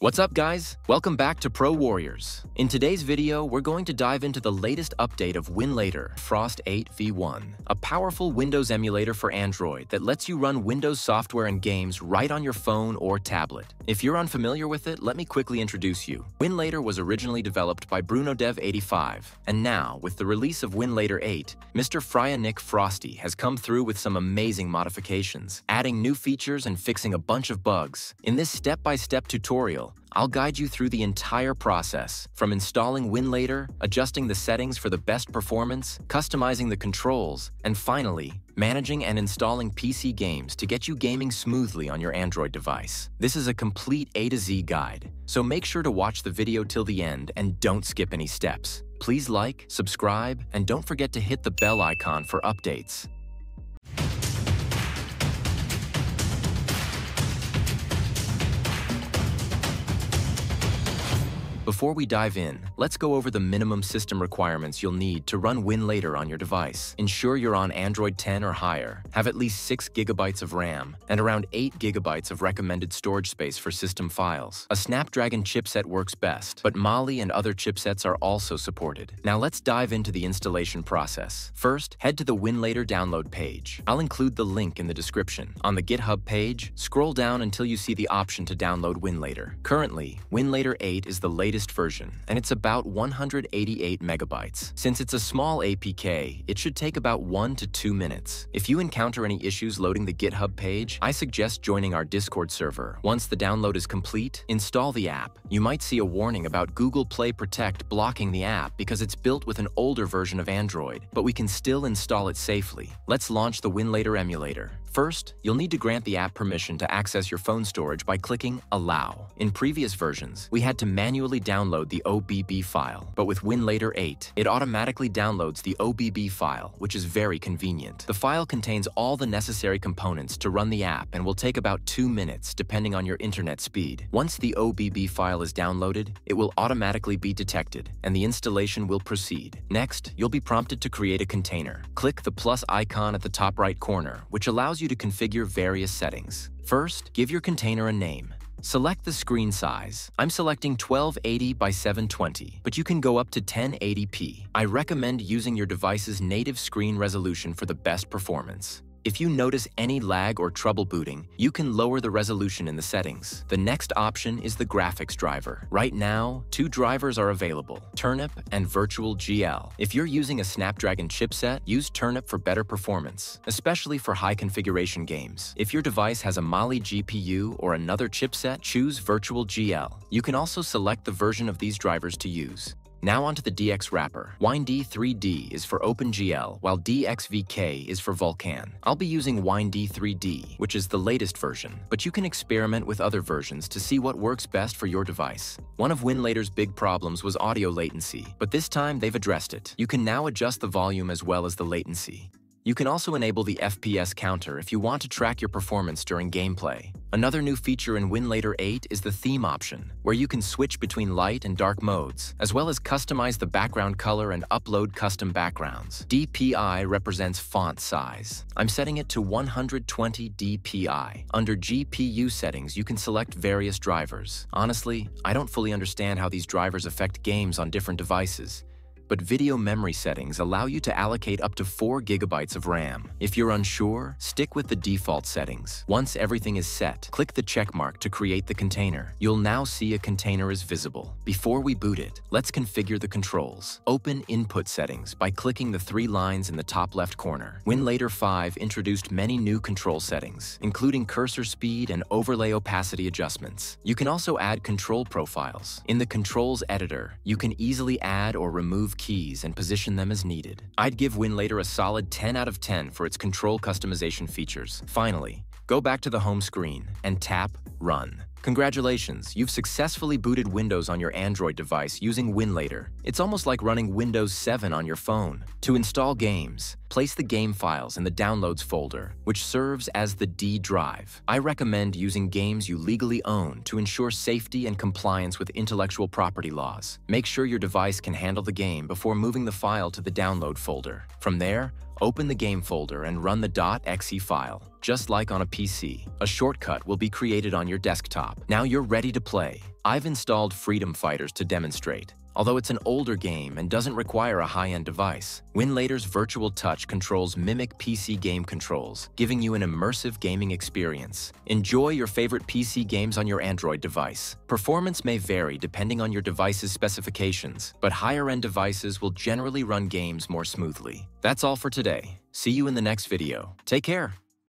What's up, guys? Welcome back to Pro Warriors. In today's video, we're going to dive into the latest update of Winlator Frost 8 V1, a powerful Windows emulator for Android that lets you run Windows software and games right on your phone or tablet. If you're unfamiliar with it, let me quickly introduce you. Winlator was originally developed by BrunoDev85, and now, with the release of Winlator 8, Mr. Fryanik Frosty has come through with some amazing modifications, adding new features and fixing a bunch of bugs. In this step-by-step tutorial, I'll guide you through the entire process, from installing Winlator, adjusting the settings for the best performance, customizing the controls, and finally, managing and installing PC games to get you gaming smoothly on your Android device. This is a complete A to Z guide, so make sure to watch the video till the end and don't skip any steps. Please like, subscribe, and don't forget to hit the bell icon for updates. Before we dive in, let's go over the minimum system requirements you'll need to run Winlator on your device. Ensure you're on Android 10 or higher, have at least 6 GB of RAM, and around 8 GB of recommended storage space for system files. A Snapdragon chipset works best, but Mali and other chipsets are also supported. Now let's dive into the installation process. First, head to the Winlator download page. I'll include the link in the description. On the GitHub page, scroll down until you see the option to download Winlator. Currently, Winlator 8 is the latest version, and it's about 188 MB. Since it's a small APK, it should take about 1 to 2 minutes. If you encounter any issues loading the GitHub page, I suggest joining our Discord server. Once the download is complete, install the app. You might see a warning about Google Play Protect blocking the app because it's built with an older version of Android, but we can still install it safely. Let's launch the Winlator emulator. First, you'll need to grant the app permission to access your phone storage by clicking Allow. In previous versions, we had to manually download the OBB file, but with Winlator 8, it automatically downloads the OBB file, which is very convenient. The file contains all the necessary components to run the app and will take about 2 minutes, depending on your internet speed. Once the OBB file is downloaded, it will automatically be detected, and the installation will proceed. Next, you'll be prompted to create a container. Click the plus icon at the top right corner, which allows you to configure various settings. First, give your container a name. Select the screen size. I'm selecting 1280 by 720, but you can go up to 1080p. I recommend using your device's native screen resolution for the best performance. If you notice any lag or trouble booting, you can lower the resolution in the settings. The next option is the graphics driver. Right now, 2 drivers are available, Turnip and Virtual GL. If you're using a Snapdragon chipset, use Turnip for better performance, especially for high configuration games. If your device has a Mali GPU or another chipset, choose Virtual GL. You can also select the version of these drivers to use. Now onto the DX wrapper. WineD3D is for OpenGL, while DXVK is for Vulkan. I'll be using WineD3D, which is the latest version, but you can experiment with other versions to see what works best for your device. One of Winlator's big problems was audio latency, but this time they've addressed it. You can now adjust the volume as well as the latency. You can also enable the FPS counter if you want to track your performance during gameplay. Another new feature in Winlator 8 is the theme option, where you can switch between light and dark modes, as well as customize the background color and upload custom backgrounds. DPI represents font size. I'm setting it to 120 DPI. Under GPU settings, you can select various drivers. Honestly, I don't fully understand how these drivers affect games on different devices, but video memory settings allow you to allocate up to 4 GB of RAM. If you're unsure, stick with the default settings. Once everything is set, click the check mark to create the container. You'll now see a container is visible. Before we boot it, let's configure the controls. Open input settings by clicking the 3 lines in the top left corner. Winlator 5 introduced many new control settings, including cursor speed and overlay opacity adjustments. You can also add control profiles. In the controls editor, you can easily add or remove keys and position them as needed. I'd give Winlator a solid 10 out of 10 for its control customization features. Finally, go back to the home screen and tap Run. Congratulations, you've successfully booted Windows on your Android device using Winlator. It's almost like running Windows 7 on your phone. To install games, place the game files in the Downloads folder, which serves as the D drive. I recommend using games you legally own to ensure safety and compliance with intellectual property laws. Make sure your device can handle the game before moving the file to the Download folder. From there, Open the game folder and run the .exe file. Just like on a PC, a shortcut will be created on your desktop. Now you're ready to play. I've installed Freedom Fighters to demonstrate. Although it's an older game and doesn't require a high-end device, Winlator's Virtual Touch controls mimic PC game controls, giving you an immersive gaming experience. Enjoy your favorite PC games on your Android device. Performance may vary depending on your device's specifications, but higher-end devices will generally run games more smoothly. That's all for today. See you in the next video. Take care.